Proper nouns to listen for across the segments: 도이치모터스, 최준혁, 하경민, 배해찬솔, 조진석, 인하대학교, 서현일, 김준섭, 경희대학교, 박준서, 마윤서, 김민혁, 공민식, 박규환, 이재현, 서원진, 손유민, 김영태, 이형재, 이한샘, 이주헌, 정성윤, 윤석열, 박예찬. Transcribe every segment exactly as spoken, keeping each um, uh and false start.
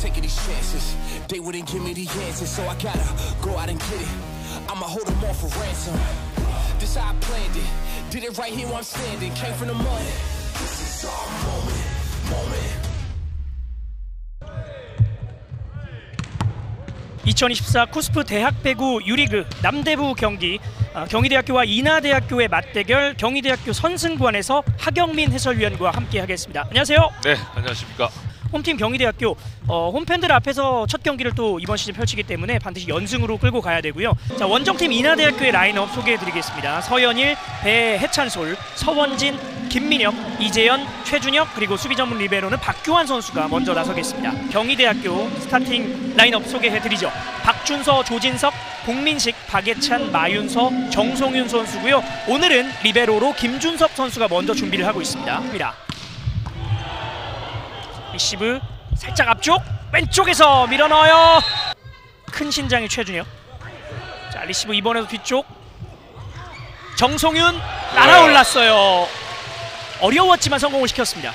Taking these chances, they wouldn't give me the answers, so I gotta go out and get it. I'ma hold them all for ransom. This how I planned it, did it right here where I'm standing. Came from the mud. This is our moment, moment. 이천이십사 쿠스프 대학배구 유리그 남대부 경기, 경희대학교와 인하대학교의 맞대결, 경희대학교 선승관에서 하경민 해설위원과 함께 하겠습니다. 안녕하세요. 네, 안녕하십니까. 홈팀 경희대학교, 어, 홈팬들 앞에서 첫 경기를 또 이번 시즌 펼치기 때문에 반드시 연승으로 끌고 가야 되고요. 자, 원정팀 인하대학교의 라인업 소개해드리겠습니다. 서현일, 배해찬솔, 서원진, 김민혁, 이재현, 최준혁, 그리고 수비 전문 리베로는 박규환 선수가 먼저 나서겠습니다. 경희대학교 스타팅 라인업 소개해드리죠. 박준서, 조진석, 공민식, 박예찬, 마윤서, 정성윤 선수고요. 오늘은 리베로로 김준섭 선수가 먼저 준비를 하고 있습니다. 리시브 살짝 앞쪽 왼쪽에서 밀어넣어요. 큰 신장의 최준혁. 자, 리시브 이번에도 뒤쪽 정성윤 날아올랐어요. 어려웠지만 성공을 시켰습니다.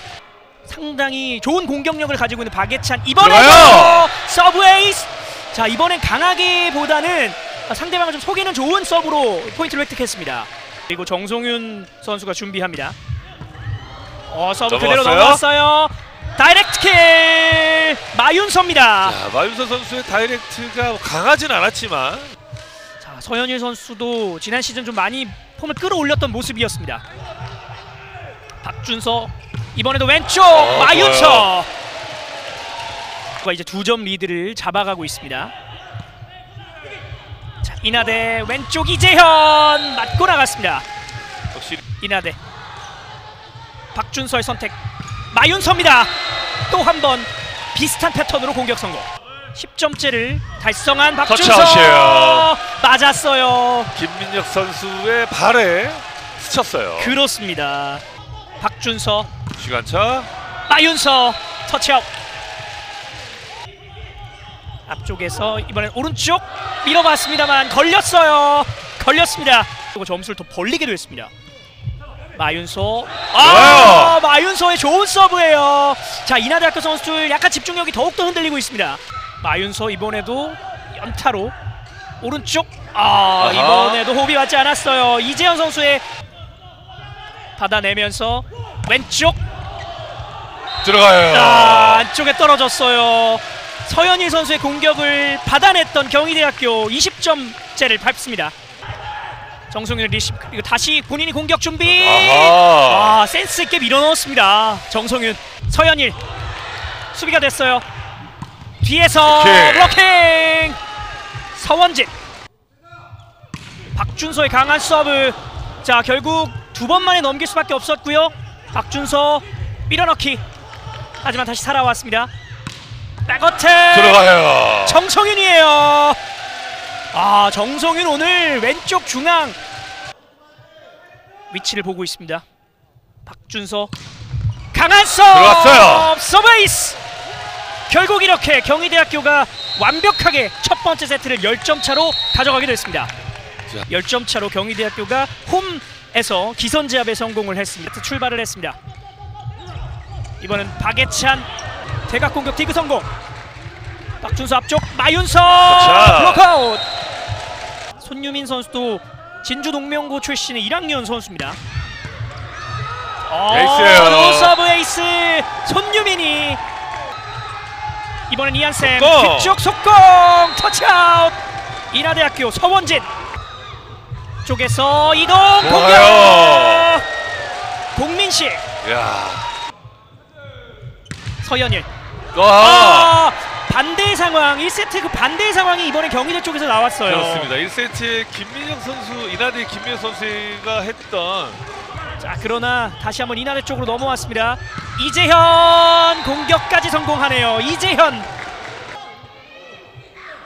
상당히 좋은 공격력을 가지고 있는 박예찬 이번에도 서브 에이스. 자, 이번엔 강하기보다는 상대방을 좀 속이는 좋은 서브로 포인트를 획득했습니다. 그리고 정성윤 선수가 준비합니다. 어, 서브 그대로 넘어갔어요. 다이렉트킬 마윤서입니다. 자, 마윤서 선수의 다이렉트가 강하진 않았지만, 자, 서현일 선수도 지난 시즌 좀 많이 폼을 끌어올렸던 모습이었습니다. 박준서 이번에도 왼쪽 어, 마윤서 좋아요. 이제 두 점 리드를 잡아가고 있습니다. 자, 인하대 왼쪽 이재현 맞고 나갔습니다. 역시 인하대 박준서의 선택. 마윤서입니다. 또 한 번 비슷한 패턴으로 공격 성공. 십 점째를 달성한 박준서. 터치아웃이에요. 맞았어요. 김민혁 선수의 발에 스쳤어요. 그렇습니다. 박준서 시간차. 마윤서 터치아웃. 앞쪽에서 이번엔 오른쪽 밀어봤습니다만 걸렸어요. 걸렸습니다. 그리고 점수를 더 벌리기도 했습니다. 마윤서. 아, 마윤서의 좋은 서브예요. 자, 인하대학교 선수들 약간 집중력이 더욱더 흔들리고 있습니다. 마윤서 이번에도 연타로 오른쪽. 아, 아하. 이번에도 호흡이 맞지 않았어요. 이재현 선수의 받아내면서 왼쪽 들어가요. 아, 안쪽에 떨어졌어요. 서현일 선수의 공격을 받아냈던 경희대학교 이십 점째를 밟습니다. 정성윤 리시브, 그리고 다시 본인이 공격 준비. 아하. 아, 센스 있게 밀어넣었습니다. 정성윤. 서현일 수비가 됐어요. 뒤에서 오케이. 블로킹. 서원진. 박준서의 강한 서브. 자, 결국 두 번만에 넘길 수밖에 없었고요. 박준서 밀어넣기. 하지만 다시 살아왔습니다. 백어택 들어가요. 정성윤이에요. 아, 정성윤 오늘 왼쪽 중앙 위치를 보고 있습니다. 박준서 강한 서브 서브에이스. 결국 이렇게 경희대학교가 완벽하게 첫 번째 세트를 십 점 차로 가져가게 됐습니다. 자. 십 점 차로 경희대학교가 홈에서 기선제압에 성공을 했습니다. 출발을 했습니다. 이번엔 박예찬 대각공격 디그 성공. 박준서 앞쪽 마윤서 블록아웃. 손유민 선수도 진주 동명고 출신의 일 학년 선수입니다. 에이스예요. 어, 서브 에이스 손유민이. 이번엔 이한샘 뒤쪽 속공 터치아웃. 인하대학교 서원진 쪽에서 이동 공격. 공민식. 이야. 서현일. 와. 아, 반대의 상황, 일 세트 그 반대의 상황이 이번에 경희대 쪽에서 나왔어요. 그렇습니다. 일 세트에 김민혁 선수, 인하대 김민혁 선수가 했던. 자, 그러나 다시 한번 인하대 쪽으로 넘어왔습니다. 이재현 공격까지 성공하네요. 이재현.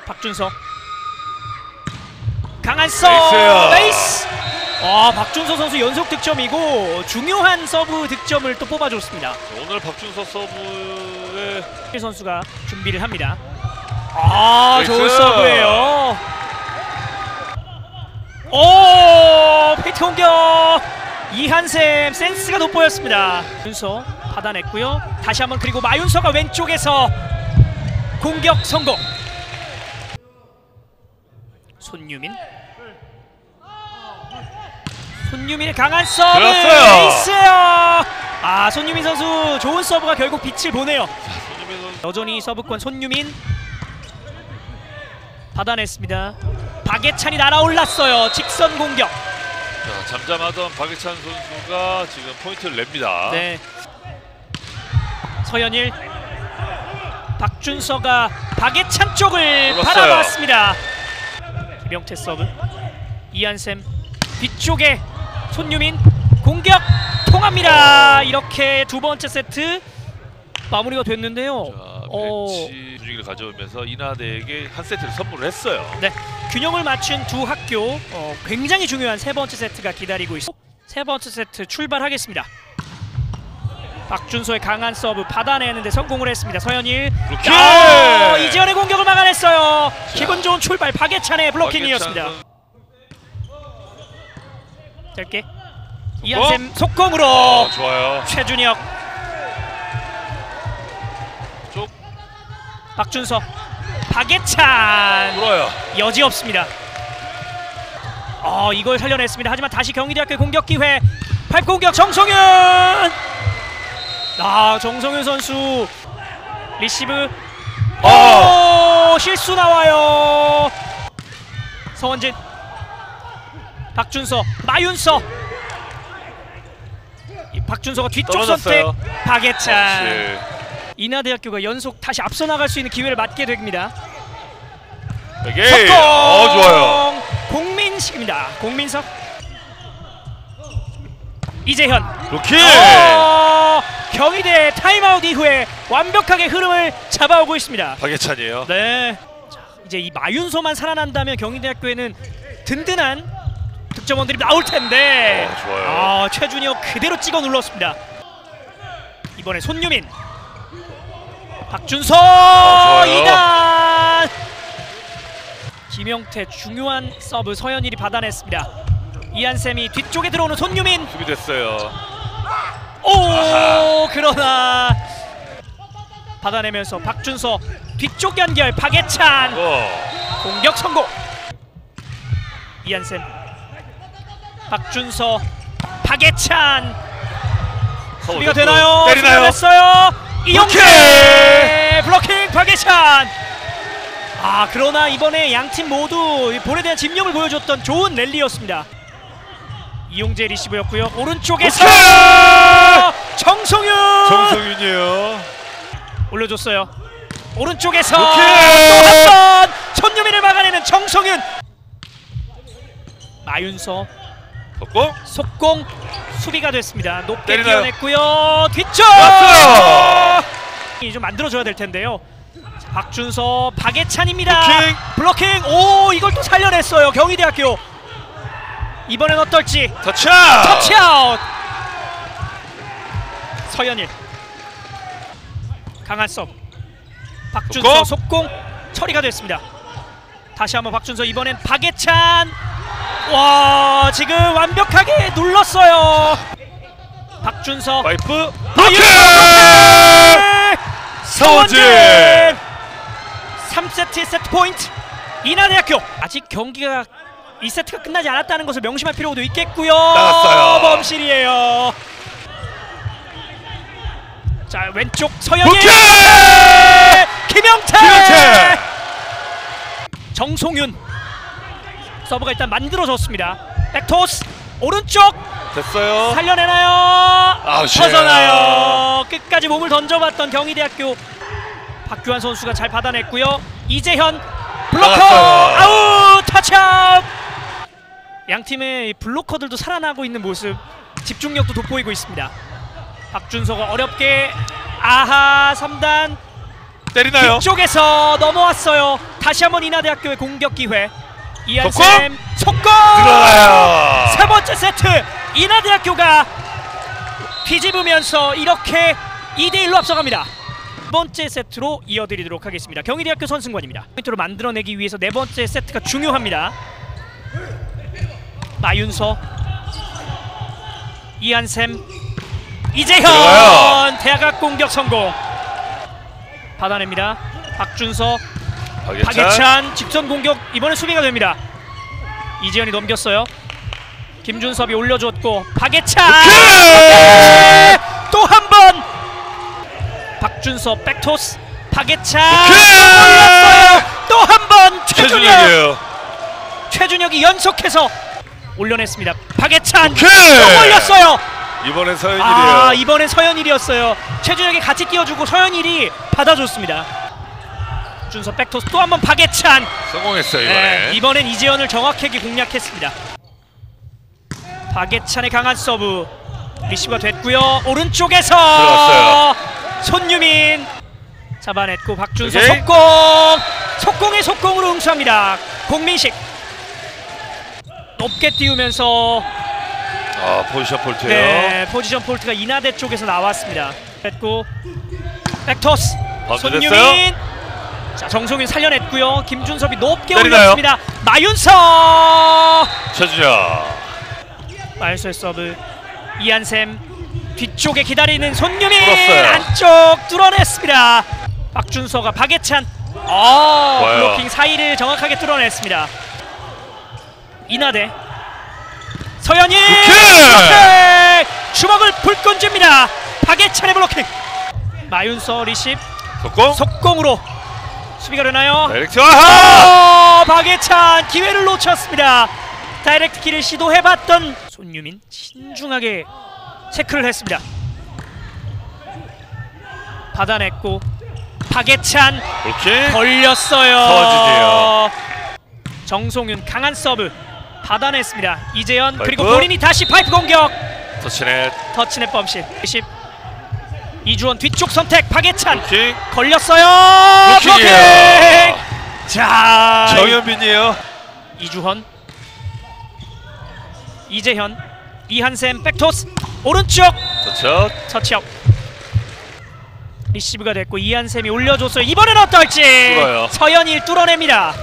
박준서 강한 서브 베이스. 아, 박준서 선수 연속 득점이고 중요한 서브 득점을 또 뽑아줬습니다. 오늘 박준서 서브 선수가 준비를 합니다. 아, 좋은 서브예요. 오, 페이트 공격. 이한샘 센스가 돋보였습니다. 마윤서 받아냈고요. 다시 한번, 그리고 마윤서가 왼쪽에서 공격 성공. 손유민. 손유민의 강한 서브. 에이스예요. 아, 손유민 선수 좋은 서브가 결국 빛을 보네요. 여전히 서브권 손유민. 받아냈습니다. 박예찬이 날아올랐어요. 직선 공격. 자, 잠잠하던 박예찬 선수가 지금 포인트를 냅니다. 네. 서현일. 박준서가 박예찬 쪽을 올랐어요. 바라봤습니다. 김영태 서브. 이한샘 뒤쪽에 손유민 공격 통합니다. 어. 이렇게 두 번째 세트 마무리가 됐는데요. 자, 배치 어. 분위기를 가져오면서 인하대에게 한 세트를 선물을 했어요. 네, 균형을 맞춘 두 학교 어, 굉장히 중요한 세 번째 세트가 기다리고 있습니다. 세 번째 세트 출발하겠습니다. 박준서의 강한 서브 받아내는데 성공을 했습니다. 서현일 아, 이재현의 공격을 막아냈어요. 자, 기분 좋은 출발. 박예찬의 블로킹이었습니다. 박예찬... 짧게 이한샘 속공으로 어, 좋아요. 최준혁 쪽. 박준서 박예찬 불어요. 여지 없습니다. 어, 이걸 살려냈습니다. 하지만 다시 경희대학교 공격 기회. 파이프 공격 정성윤. 아, 정성윤 선수 리시브 어! 오, 실수 나와요. 서원진 박준서 마윤서. 박준서가 뒤쪽 떨어졌어요. 선택 박예찬. 인하대학교가 연속 다시 앞서 나갈 수 있는 기회를 맞게 됩니다. 성공! 어, 좋아요. 공민식입니다. 공민석 이재현 로키. 어, 경희대 타임아웃 이후에 완벽하게 흐름을 잡아오고 있습니다. 박예찬이에요. 네. 자, 이제 이 마윤서만 살아난다면 경희대학교에는 든든한 득점원들이 나올 텐데. 어, 좋아요. 아, 최준혁 그대로 찍어 눌렀습니다. 이번에 손유민 박준서 어, 이단 김영태 중요한 서브 서현일이 받아냈습니다. 이한샘이 뒤쪽에 들어오는 손유민 준비됐어요. 오 아하. 그러나 받아내면서 박준서 뒤쪽 연결 박예찬 어. 공격 성공. 이한샘 박준서 박예찬 수비가 되나요? 때리나요? 됐어요. 이형재 블로킹 박예찬. 아, 그러나 이번에 양팀 모두 볼에 대한 집념을 보여줬던 좋은 랠리였습니다. 이형재 리시브였고요. 오른쪽에서 정성윤. 정성윤이에요. 올려줬어요. 오른쪽에서 또 한 번 손유민을 막아내는 정성윤. 마윤서 속공? 속공 수비가 됐습니다. 높게 뛰어냈고요. 뒤쪽! 이 좀 만들어줘야 될 텐데요. 자, 박준서, 박예찬입니다. 블로킹! 블로킹! 오, 이걸 또 살려냈어요. 경희대학교. 이번엔 어떨지. 터치아웃! 터치아웃! 서현일. 강한 섭. 박준서 속공. 속공 처리가 됐습니다. 다시 한번 박준서. 이번엔 박예찬. 와, 지금 완벽하게 눌렀어요. 박준서 파이프 파이프 서원진. 삼 세트 일 세트 포인트 인하대학교. 아직 경기가 이 세트가 끝나지 않았다는 것을 명심할 필요도 있겠고요. 나갔어요. 범실이에요. 자, 왼쪽 서영일 김영태. 김영태 정성윤 서브가 일단 만들어졌습니다. 백토스 오른쪽 됐어요. 살려내나요? 아, 벗어나요. 예. 끝까지 몸을 던져봤던 경희대학교. 박규환 선수가 잘 받아냈고요. 이재현 블로커 아웃 터치아웃. 양 팀의 블로커들도 살아나고 있는 모습, 집중력도 돋보이고 있습니다. 박준서가 어렵게 아하 삼 단 때리나요? 뒤쪽에서 넘어왔어요. 다시 한번 인하대학교의 공격 기회. 이한샘 속공! 들어가요. 세 번째 세트 인하대학교가 뒤집으면서 이렇게 이 대 일로 앞서갑니다. 두 번째 세트로 이어드리도록 하겠습니다. 경희대학교 선승관입니다. 포인트로 만들어내기 위해서 네 번째 세트가 중요합니다. 마윤서 이한샘, 이재현 들어가요. 대각 공격 성공. 받아냅니다. 박준서, 박예찬. 박예찬 직선 공격. 이번에 수비가 됩니다. 이재현이 넘겼어요. 김준섭이 올려줬고 박예찬 또 한 번. 박준섭 백토스. 박예찬 올렸어요. 또 한 번. 최준혁. 최준혁이 연속해서 올려냈습니다. 박예찬 또 올렸어요. 이번엔 서현일이에요. 아, 이번엔 서현일이었어요. 최준혁이 같이 끼워주고 서현일이 받아줬습니다. 준섭 백토스 또 한 번. 박예찬 성공했어요. 이번에. 네, 이번엔 이재현을 정확하게 공략했습니다. 박예찬의 강한 서브. 리시브가 됐고요. 오른쪽에서 들어왔어요. 손유민 잡아냈고 박준서 오케이. 속공. 속공에 속공으로 응수합니다. 공민식 높게 띄우면서 아, 포지션 폴트예요. 네, 포지션 폴트가 인하대 쪽에서 나왔습니다. 됐고 백토스 손유민. 자, 정성윤 살려냈고요. 김준섭이 높게 때리나요? 올렸습니다. 마윤서 최준혁. 마윤서의 서브. 이한샘 뒤쪽에 기다리는 손유민 뚫었어요. 안쪽 뚫어냈습니다. 박준서가 박예찬 아, 블로킹 사이를 정확하게 뚫어냈습니다. 인하대 서현일 블로킹! 주먹을 불끈집니다. 박예찬의 블로킹. 마윤서 리십 속공? 속공으로 수비가 되나요? 다이렉트. 아, 박예찬 기회를 놓쳤습니다. 다이렉트 키를 시도해봤던 손유민 신중하게 체크를 했습니다. 받아냈고 박예찬 오케이. 걸렸어요. 서원진이에요. 정성윤 강한 서브 받아냈습니다. 이재현 파이프. 그리고 본인이 다시 파이프 공격. 터치넷. 터치넷 범실. 이십. 이주헌 뒤쪽 선택. 박예찬 오케이. 걸렸어요. 블로킹. 자 정현빈이에요. 이주헌. 이재현, 이한샘 백토스 오른쪽 터치업. 터치업 리시브가 됐고 이한샘이 올려줬어요. 이번엔 어떨지 뚫어요. 서현일 뚫어냅니다.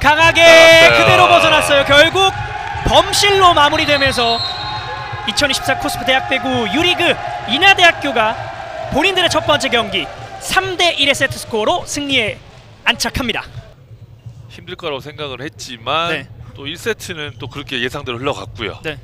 강하게 나갔어요. 그대로 벗어났어요. 결국 범실로 마무리되면서 이천이십사 코스프 대학배구 유리그 인하대학교가 본인들의 첫 번째 경기 삼 대 일의 세트 스코어로 승리에 안착합니다. 힘들 거라고 생각을 했지만 네. 또 일 세트는 또 그렇게 예상대로 흘러갔고요. 네.